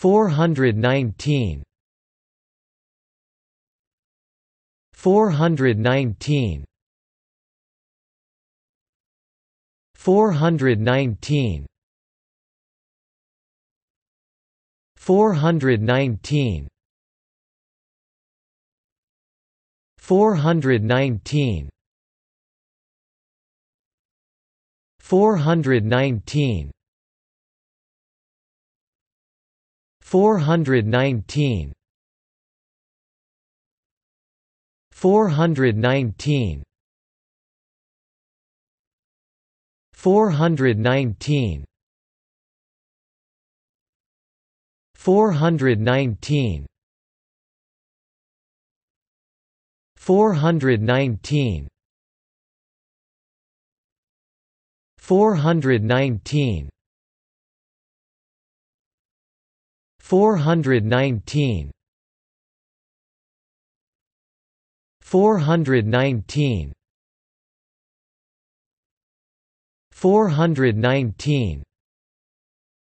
419 419 419 419 419 419 419 419 419 419 419 419 419 419 419